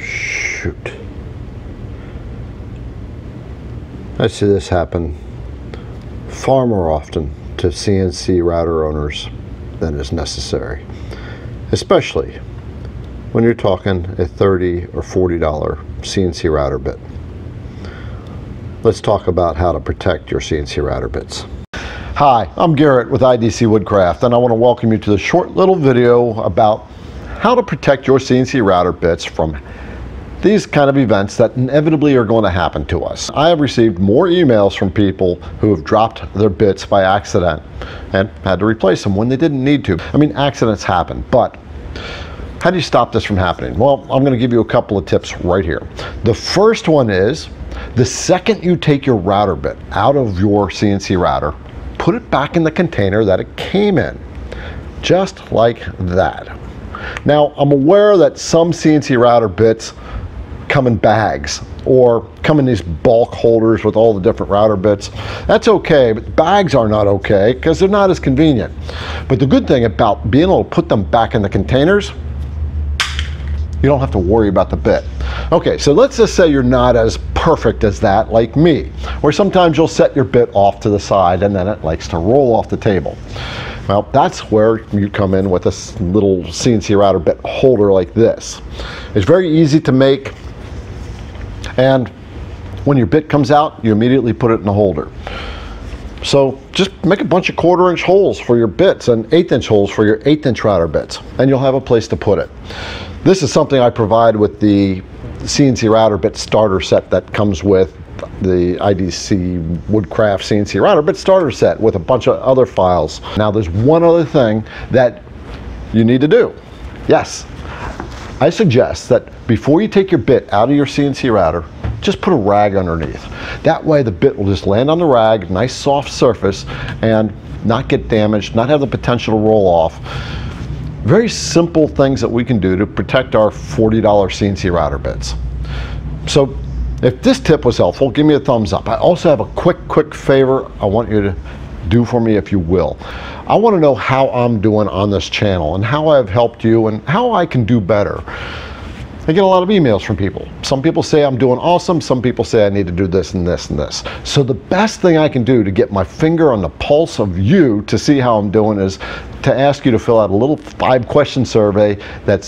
Shoot. I see this happen far more often to CNC router owners than is necessary, especially when you're talking a $30 or $40 CNC router bit. Let's talk about how to protect your CNC router bits. Hi, I'm Garrett with IDC Woodcraft, and I want to welcome you to the short little video about how to protect your CNC router bits from these kind of events that inevitably are going to happen to us. I have received more emails from people who have dropped their bits by accident and had to replace them when they didn't need to. I mean, accidents happen, but how do you stop this from happening? Well, I'm going to give you a couple of tips right here. The first one is, the second you take your router bit out of your CNC router, put it back in the container that it came in, just like that. Now, I'm aware that some CNC router bits come in bags or come in these bulk holders with all the different router bits. That's okay, but bags are not okay because they're not as convenient. But the good thing about being able to put them back in the containers, you don't have to worry about the bit. Okay, so let's just say you're not as perfect as that, like me, or sometimes you'll set your bit off to the side and then it likes to roll off the table. Well, that's where you come in with this little CNC router bit holder like this. It's very easy to make, and when your bit comes out, you immediately put it in the holder. So just make a bunch of 1/4-inch holes for your bits and 1/8-inch holes for your 1/8-inch router bits, and you'll have a place to put it. This is something I provide with the CNC router bit starter set that comes with the IDC Woodcraft CNC router bit starter set with a bunch of other files. Now there's one other thing that you need to do. Yes, I suggest that before you take your bit out of your CNC router, just put a rag underneath. That way the bit will just land on the rag, nice soft surface, and not get damaged, not have the potential to roll off. Very simple things that we can do to protect our $40 CNC router bits. So if this tip was helpful, give me a thumbs up. I also have a quick favor I want you to do for me, if you will. I want to know how I'm doing on this channel and how I've helped you and how I can do better. I get a lot of emails from people. Some people say I'm doing awesome, some people say I need to do this and this and this. So the best thing I can do to get my finger on the pulse of you to see how I'm doing is to ask you to fill out a little 5-question survey that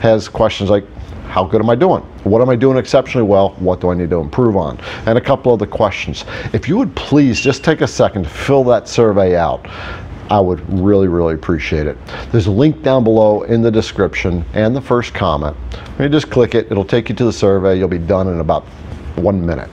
has questions like, how good am I doing? What am I doing exceptionally well? What do I need to improve on? And a couple other questions. If you would please just take a second to fill that survey out, I would really appreciate it. There's a link down below in the description and the first comment. You just click it, it'll take you to the survey. You'll be done in about 1 minute.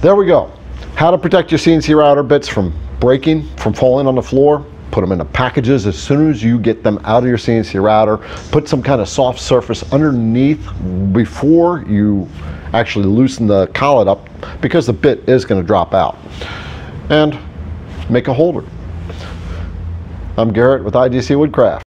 There we go. How to protect your CNC router bits from breaking, from falling on the floor. Put them into packages as soon as you get them out of your CNC router. Put some kind of soft surface underneath before you actually loosen the collet up, because the bit is going to drop out. And make a holder. I'm Garrett with IDC Woodcraft.